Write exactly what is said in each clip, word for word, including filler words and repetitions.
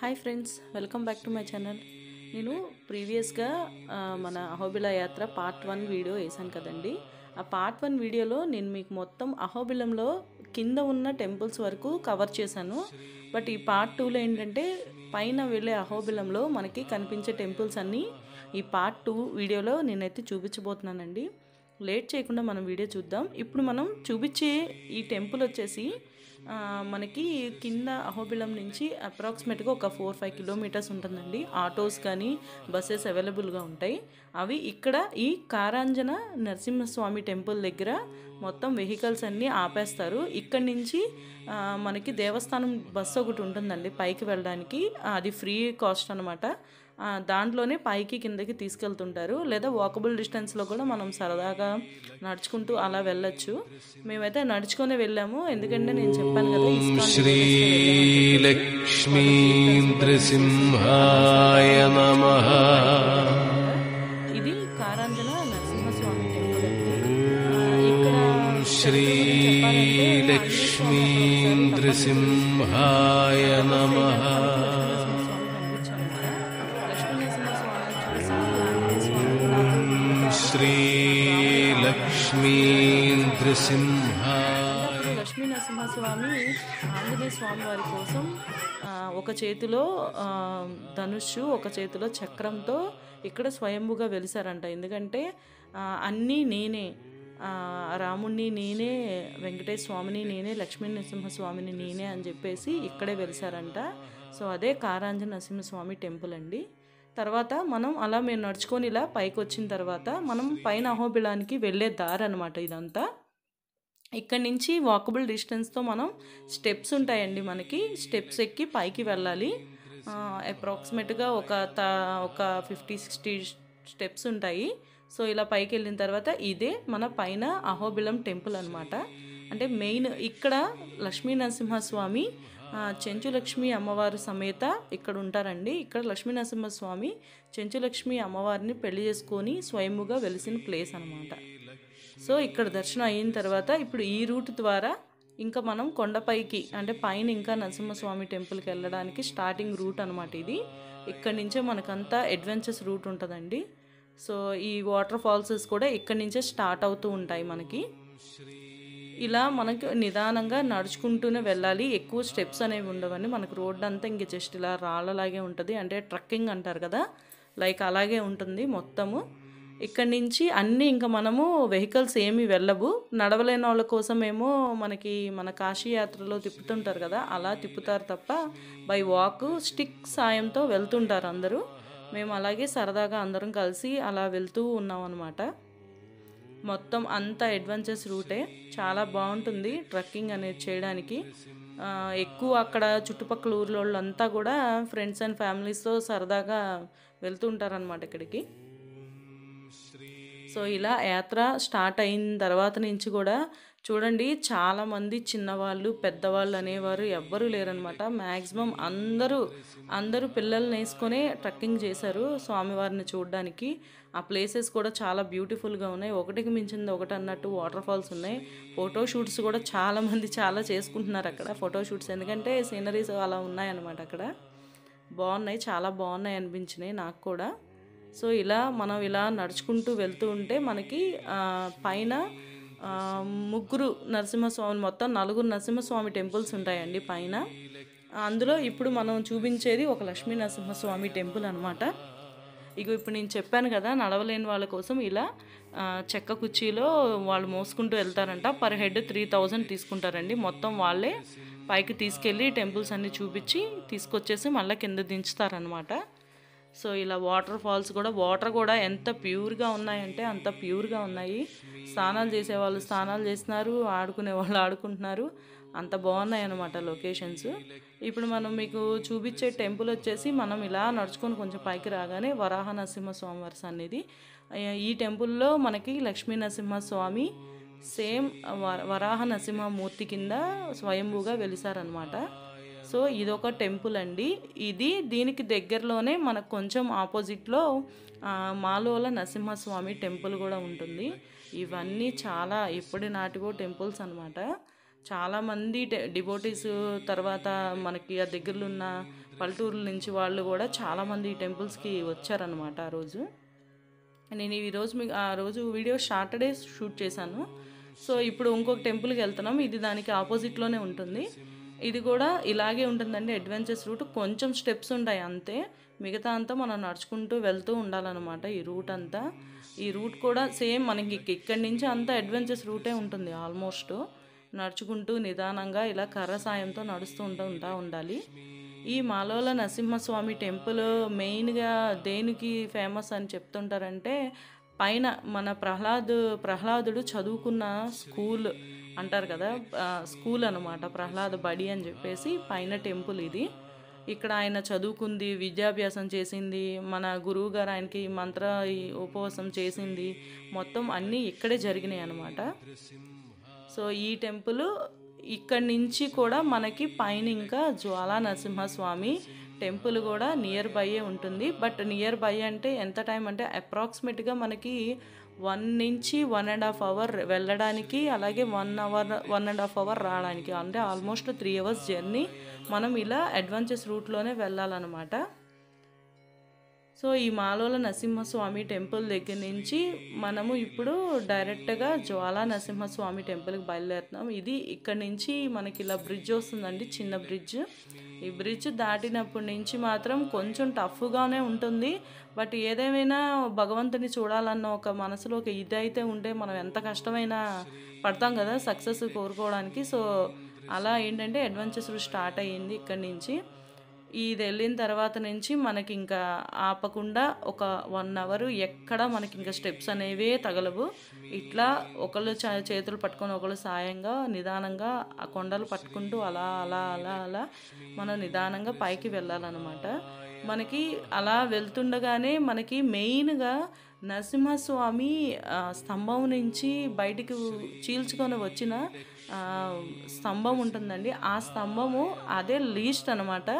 Hi friends welcome back to my channel नेनु previous गा मन अहोबिला यात्रा पार्ट वन वीडियो वेसान कदंडी आ पार्ट वन वीडियो नेनु मीकु मोत्तम अहोबिलंलो किंद उन्न टेंपल्स वरकू कवर चेशानु बट ई पार्ट टू लो एंटंटे पैन वेल्ले अहोबिलंलो मनकी कनिपिंचे टेंपल्स अन्नी ई पार्ट टू वीडियोलो नेनैते चूपिंचबोतुन्नानंडी। लेट చేయకుండా మనం వీడియో చూద్దాం। ఇప్పుడు మనం చూపించే ఈ టెంపుల్ వచ్చేసి మనకి కింద అహోబిలం నుంచి అప్రాక్సిమేట్ గా ఒక నాలుగు ఐదు కిలోమీటర్స్ ఉంటుందండి। ఆటోస్ గాని బస్సెస్ అవైలబుల్ గా ఉంటాయి। అవి ఇక్కడ ఈ కారాంజన నరసింహస్వామి టెంపుల్ దగ్గర మొత్తం వెహికల్స్ అన్ని ఆపేస్తారు। ఇక్కడ నుంచి మనకి దేవస్థానం బస్సు ఒకటి ఉంటుందండి పైకి వెళ్ళడానికి, అది ఫ్రీ కాస్ట్ అన్నమాట। దాంట్లోనే పైకి కిందకి తీసుకెళ్తుంటారు, లేదా వాకబుల్ డిస్టెన్స్ లో కూడా మనం సరదాగా నడుచుకుంటూ అలా వెళ్ళొచ్చు। మేమైతే నడుచుకొని వెళ్ళాము, ఎందుకంటే నేను చెప్పాను కదా ఇస్కాన్ శ్రీ లక్ష్మీ నృసింహాయ నమః। ఇది కారాంజన నరసింహస్వామి టెంపుల్ అండి। ఇక్కడ శ్రీ లక్ష్మీ నృసింహాయ నమః। లక్ష్మీ నృసింహ లక్ష్మీ నరసింహస్వామి ఆంజనేయ స్వామి వారి కోసం ఒక చేతిలో ధనుస్సు ఒక చేతిలో చక్రంతో ఇక్కడ స్వయంభుగా వెలిసారంట। ఎందుకంటే అన్నీ నేనే, రాముణ్ణి నేనే, వెంకటేశ్వర స్వామిని నేనే, లక్ష్మీ నరసింహస్వామిని నేనే అని చెప్పేసి ఇక్కడే వెలిసారంట। సో అదే కారాంజన నరసింహస్వామి టెంపుల్ అండి। తర్వాత మనం అలా మేము నడుచుకొని ఇలా పైకి వచ్చిన తర్వాత మనం పైన అహోబిలానికి వెళ్ళే దారి అన్నమాట ఇదంతా। ఇక్కడ నుంచి వాకబుల్ డిస్టెన్స్తో మనం స్టెప్స్ ఉంటాయండి, మనకి స్టెప్స్ ఎక్కి పైకి వెళ్ళాలి। అప్రాక్సిమేట్గా ఒక ఒక ఫిఫ్టీ సిక్స్టీ స్టెప్స్ ఉంటాయి। సో ఇలా పైకి వెళ్ళిన తర్వాత ఇదే మన పైన అహోబిలం టెంపుల్ అనమాట। అంటే మెయిన్ ఇక్కడ లక్ష్మీ నరసింహస్వామి చెంచులక్ష్మి అమ్మవారు సమేత ఇక్కడ ఉంటారండి। ఇక్కడ లక్ష్మీ నరసింహస్వామి చెంచులక్ష్మి అమ్మవారిని పెళ్లి చేసుకొని స్వయంగా వెలిసిన ప్లేస్ అనమాట। సో ఇక్కడ దర్శనం అయిన తర్వాత ఇప్పుడు ఈ రూట్ ద్వారా ఇంకా మనం కొండపైకి అంటే పైన ఇంకా నరసింహస్వామి టెంపుల్కి వెళ్ళడానికి స్టార్టింగ్ రూట్ అనమాట ఇది। ఇక్కడి నుంచే మనకంతా అడ్వెంచర్స్ రూట్ ఉంటుందండి। సో ఈ వాటర్ ఫాల్సెస్ కూడా ఇక్కడి నుంచే స్టార్ట్ అవుతూ ఉంటాయి మనకి। ఇలా మనకి నిదానంగా నడుచుకుంటూనే వెళ్ళాలి, ఎక్కువ స్టెప్స్ అనేవి ఉండవని మనకు రోడ్ అంతా ఇంక జస్ట్ ఇలా రాళ్ళలాగే ఉంటుంది, అంటే ట్రక్కింగ్ అంటారు కదా లైక్ అలాగే ఉంటుంది మొత్తము। ఇక్కడి నుంచి అన్నీ ఇంకా మనము వెహికల్స్ ఏమీ వెళ్ళవు, నడవలేని వాళ్ళ కోసమేమో మనకి మన కాశీ యాత్రలో తిప్పుతుంటారు కదా అలా తిప్పుతారు తప్ప బై వాక్ స్టిక్ సాయంతో వెళ్తుంటారు అందరూ। మేము అలాగే సరదాగా అందరం కలిసి అలా వెళ్తూ ఉన్నాం అనమాట। మొత్తం అంతా అడ్వెంచర్స్ రూటే, చాలా బాగుంటుంది ట్రెక్కింగ్ అనేది చేయడానికి। ఎక్కువ అక్కడ చుట్టుపక్కల ఊర్లో వాళ్ళంతా కూడా ఫ్రెండ్స్ అండ్ ఫ్యామిలీస్తో సరదాగా వెళ్తూ ఉంటారనమాట ఇక్కడికి। సో ఇలా యాత్ర స్టార్ట్ అయిన తర్వాత నుంచి కూడా చూడండి చాలామంది చిన్నవాళ్ళు పెద్దవాళ్ళు అనేవారు ఎవ్వరూ లేరనమాట। మ్యాక్సిమం అందరూ అందరూ పిల్లల్ని వేసుకొనే ట్రెక్కింగ్ చేశారు స్వామివారిని చూడడానికి। ఆ ప్లేసెస్ కూడా చాలా బ్యూటిఫుల్గా ఉన్నాయి, ఒకటికి మించింది ఒకటి అన్నట్టు వాటర్ ఫాల్స్ ఉన్నాయి। ఫోటో షూట్స్ కూడా చాలామంది చాలా చేసుకుంటున్నారు అక్కడ ఫోటో షూట్స్, ఎందుకంటే సీనరీస్ అలా ఉన్నాయన్నమాట అక్కడ, బాగున్నాయి చాలా బాగున్నాయి అనిపించినాయి నాకు కూడా। సో ఇలా మనం ఇలా నడుచుకుంటూ వెళ్తూ ఉంటే మనకి పైన ముగ్గురు నరసింహస్వామి మొత్తం నలుగురు నరసింహస్వామి టెంపుల్స్ ఉంటాయండి పైన। అందులో ఇప్పుడు మనం చూపించేది ఒక లక్ష్మీ నరసింహస్వామి టెంపుల్ అనమాట। ఇక ఇప్పుడు నేను చెప్పాను కదా నడవలేని వాళ్ళ కోసం ఇలా చెక్క కుర్చీలో వాళ్ళు మోసుకుంటూ వెళ్తారంట। పర్ హెడ్ త్రీ థౌజండ్ తీసుకుంటారండి, మొత్తం వాళ్ళే పైకి తీసుకెళ్ళి టెంపుల్స్ అన్నీ చూపించి తీసుకొచ్చేసి మళ్ళీ కింద దించుతారనమాట। సో ఇలా వాటర్ ఫాల్స్ కూడా వాటర్ కూడా ఎంత ప్యూర్గా ఉన్నాయంటే అంత ప్యూర్గా ఉన్నాయి, స్నానాలు చేసేవాళ్ళు స్నానాలు చేస్తున్నారు, ఆడుకునే వాళ్ళు ఆడుకుంటున్నారు, అంత బాగున్నాయి అన్నమాట లొకేషన్స్। ఇప్పుడు మనం మీకు చూపించే టెంపుల్ వచ్చేసి మనం ఇలా నడుచుకొని కొంచెం పైకి రాగానే వరాహ నరసింహస్వామివారి సన్నిధి। ఈ టెంపుల్లో మనకి లక్ష్మీ నరసింహస్వామి సేమ్ వరాహ నరసింహమూర్తి కింద స్వయంభూగా వెలిసారనమాట। సో ఇదొక టెంపుల్ అండి ఇది, దీనికి దగ్గరలోనే మనకు కొంచెం ఆపోజిట్లో మాలోల నరసింహస్వామి టెంపుల్ కూడా ఉంటుంది। ఇవన్నీ చాలా ఎప్పటి నాటివో టెంపుల్స్ అనమాట, చాలామంది డివోటీస్ తర్వాత మనకి ఆ దగ్గరలో ఉన్న పల్లెటూరుల నుంచి వాళ్ళు కూడా చాలామంది ఈ టెంపుల్స్కి వచ్చారనమాట. ఆ రోజు నేను ఈరోజు మీకు ఆ రోజు వీడియో సాటర్డే షూట్ చేశాను. సో ఇప్పుడు ఇంకొక టెంపుల్కి వెళ్తున్నాం, ఇది దానికి ఆపోజిట్లోనే ఉంటుంది. ఇది కూడా ఇలాగే ఉంటుందండి, అడ్వెంచర్స్ రూట్. కొంచెం స్టెప్స్ ఉంటాయి అంతే, మిగతా అంతా మనం నడుచుకుంటూ వెళ్తూ ఉండాలన్నమాట ఈ రూట్ అంతా. ఈ రూట్ కూడా సేమ్ మనకి ఇక్కడి నుంచి అంతా అడ్వెంచర్స్ రూటే ఉంటుంది ఆల్మోస్ట్. నడుచుకుంటూ నిదానంగా ఇలా కర్ర సాయంతో నడుస్తూ ఉంటూ ఉంటా ఉండాలి. ఈ మాలోల నరసింహస్వామి టెంపుల్ మెయిన్గా దేనికి ఫేమస్ అని చెప్తుంటారంటే, పైన మన ప్రహ్లాదు ప్రహ్లాదుడు చదువుకున్న స్కూల్ అంటారు కదా, స్కూల్ అనమాట ప్రహ్లాద బడి అని చెప్పేసి పైన టెంపుల్ ఇది. ఇక్కడ ఆయన చదువుకుంది, విద్యాభ్యాసం చేసింది, మన గురువు గారు ఆయనకి మంత్ర ఉపవాసం చేసింది, మొత్తం అన్నీ ఇక్కడే జరిగినాయి అన్నమాట. సో ఈ టెంపుల్ ఇక్కడి నుంచి కూడా మనకి పైన ఇంకా జ్వాలా నరసింహస్వామి టెంపుల్ కూడా నియర్ బైయే ఉంటుంది. బట్ నియర్ బై అంటే ఎంత టైం అంటే అప్రాక్సిమేట్గా మనకి వన్ నుంచి వన్ అండ్ హాఫ్ అవర్ వెళ్ళడానికి, అలాగే one hour one and half hour రావడానికి, అంటే ఆల్మోస్ట్ త్రీ అవర్స్ జర్నీ మనం ఇలా అడ్వెంచర్స్ రూట్లోనే వెళ్ళాలన్నమాట. సో ఈ మాలోల నరసింహస్వామి టెంపుల్ దగ్గర నుంచి మనము ఇప్పుడు డైరెక్ట్గా జ్వాలా నరసింహస్వామి టెంపుల్కి బయలుదేరుతున్నాం. ఇది ఇక్కడ నుంచి మనకి ఇలా బ్రిడ్జ్ వస్తుందండి, చిన్న బ్రిడ్జ్. ఈ బ్రిడ్జ్ దాటినప్పటి నుంచి మాత్రం కొంచెం టఫ్గానే ఉంటుంది. బట్ ఏదేమైనా భగవంతుని చూడాలన్న ఒక మనసులో ఒక ఇది అయితే ఉంటే మనం ఎంత కష్టమైనా పడతాం కదా సక్సెస్ కోరుకోవడానికి. సో అలా ఏంటంటే అడ్వెంచర్స్ స్టార్ట్ అయ్యింది ఇక్కడి నుంచి. ఇది వెళ్ళిన తర్వాత నుంచి మనకి ఇంకా ఆపకుండా ఒక వన్ అవర్ ఎక్కడ మనకి ఇంకా స్టెప్స్ అనేవే తగలవు. ఇట్లా ఒకళ్ళు చేతులు పట్టుకొని ఒకళ్ళు సాయంగా నిదానంగా ఆ కొండలు పట్టుకుంటూ అలా అలా అలా అలా మనం నిదానంగా పైకి వెళ్ళాలన్నమాట. మనకి అలా వెళ్తుండగానే మనకి మెయిన్గా నరసింహస్వామి స్తంభం నుంచి బయటికి చీల్చుకొని వచ్చిన స్తంభం ఉంటుందండి. ఆ స్తంభము అదే లీస్ట్ అనమాట.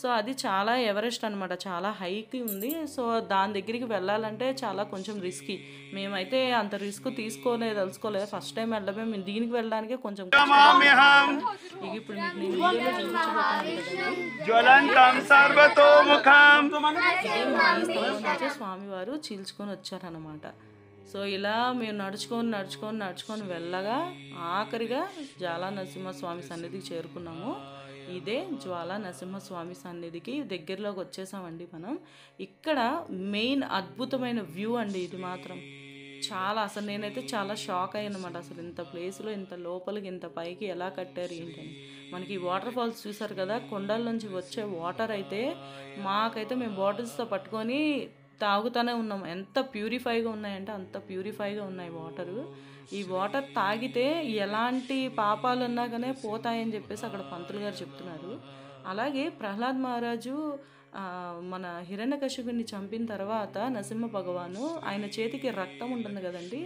సో అది చాలా ఎవరెస్ట్ అనమాట, చాలా హైకి ఉంది. సో దాని దగ్గరికి వెళ్ళాలంటే చాలా కొంచెం రిస్కీ. మేమైతే అంత రిస్క్ తీసుకోలే తెలుసుకోలేదు, ఫస్ట్ టైం వెళ్ళమే. మేము దీనికి వెళ్ళడానికి కొంచెం ఇప్పుడు స్వామివారు చీల్చుకొని వచ్చారనమాట. సో ఇలా మేము నడుచుకొని నడుచుకొని నడుచుకొని వెళ్ళగా ఆఖరిగా జ్వాలా నరసింహస్వామి సన్నిధికి చేరుకున్నాము. ఇదే జ్వాలా నరసింహస్వామి సన్నిధికి దగ్గరలోకి వచ్చేసామండి మనం. ఇక్కడ మెయిన్ అద్భుతమైన వ్యూ అండి ఇది మాత్రం. చాలా అసలు నేనైతే చాలా షాక్ అయ్యానమాట, అసలు ఇంత ప్లేస్లో ఇంత లోపలికి ఇంత పైకి ఎలా కట్టారు ఏంటని. మనకి వాటర్ ఫాల్స్ చూసారు కదా, కొండల నుంచి వచ్చే వాటర్ అయితే మాకైతే మేము బాటిల్స్తో పట్టుకొని తాగుతూనే ఉన్నాం. ఎంత ప్యూరిఫైగా ఉన్నాయంటే అంత ప్యూరిఫైగా ఉన్నాయి వాటరు. ఈ వాటర్ తాగితే ఎలాంటి పాపాలు ఉన్నా కానీ పోతాయని చెప్పేసి అక్కడ పంతులు గారు చెప్తున్నారు. అలాగే ప్రహ్లాద్ మహారాజు మన హిరణ్యకశిపుని చంపిన తర్వాత నరసింహ భగవాను ఆయన చేతికి రక్తం ఉంటుంది కదండి,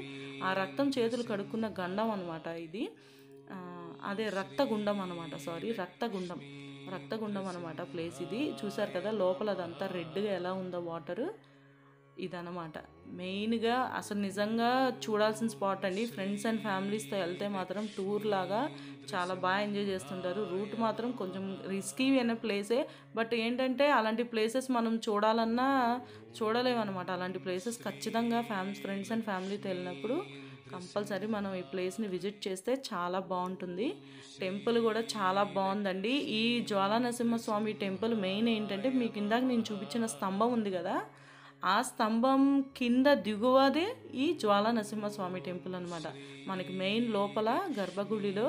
ఆ రక్తం చేతులు కడుక్కున్న గండం అనమాట ఇది. అదే రక్తగుండం అనమాట, సారీ రక్తగుండం రక్తగుండం అనమాట ప్లేస్ ఇది. చూసారు కదా లోపల అదంతా రెడ్గా ఎలా ఉందో వాటరు, ఇదన్నమాట మెయిన్గా. అసలు నిజంగా చూడాల్సిన స్పాట్ అండి. ఫ్రెండ్స్ అండ్ ఫ్యామిలీస్తో వెళ్తే మాత్రం టూర్ లాగా చాలా బాగా ఎంజాయ్ చేస్తుంటారు. రూట్ మాత్రం కొంచెం రిస్కీ అయిన ప్లేసే, బట్ ఏంటంటే అలాంటి ప్లేసెస్ మనం చూడాలన్నా చూడలేము అనమాట. అలాంటి ప్లేసెస్ ఖచ్చితంగా ఫ్యామ్ ఫ్రెండ్స్ అండ్ ఫ్యామిలీతో వెళ్ళినప్పుడు కంపల్సరీ మనం ఈ ప్లేస్ని విజిట్ చేస్తే చాలా బాగుంటుంది. టెంపుల్ కూడా చాలా బాగుందండి. ఈ జ్వాలా నరసింహస్వామి టెంపుల్ మెయిన్ ఏంటంటే, మీకు ఇందాక నేను చూపించిన స్తంభం ఉంది కదా, ఆ స్తంభం కింద దిగువదే ఈ జ్వాలా నరసింహస్వామి టెంపుల్ అనమాట. మనకి మెయిన్ లోపల గర్భగుడిలో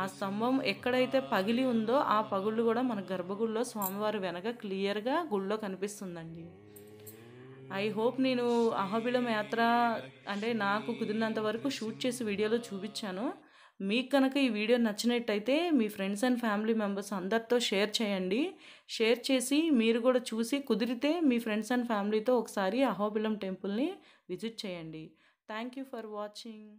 ఆ స్తంభం ఎక్కడైతే పగిలి ఉందో ఆ పగుళ్ళు కూడా మన గర్భగుడిలో స్వామివారి వెనక క్లియర్గా గుళ్ళో కనిపిస్తుందండి. ఐ హోప్ నేను అహోబిలం యాత్ర అంటే నాకు కుదిరినంత వరకు షూట్ చేసి వీడియోలో చూపించాను. మీకు కనుక ఈ వీడియో నచ్చినట్టయితే మీ ఫ్రెండ్స్ అండ్ ఫ్యామిలీ మెంబర్స్ అందరితో షేర్ చేయండి. షేర్ చేసి మీరు కూడా చూసి కుదిరితే మీ ఫ్రెండ్స్ అండ్ ఫ్యామిలీతో ఒకసారి అహోబిలం టెంపుల్ని విజిట్ చేయండి. Thank you for watching.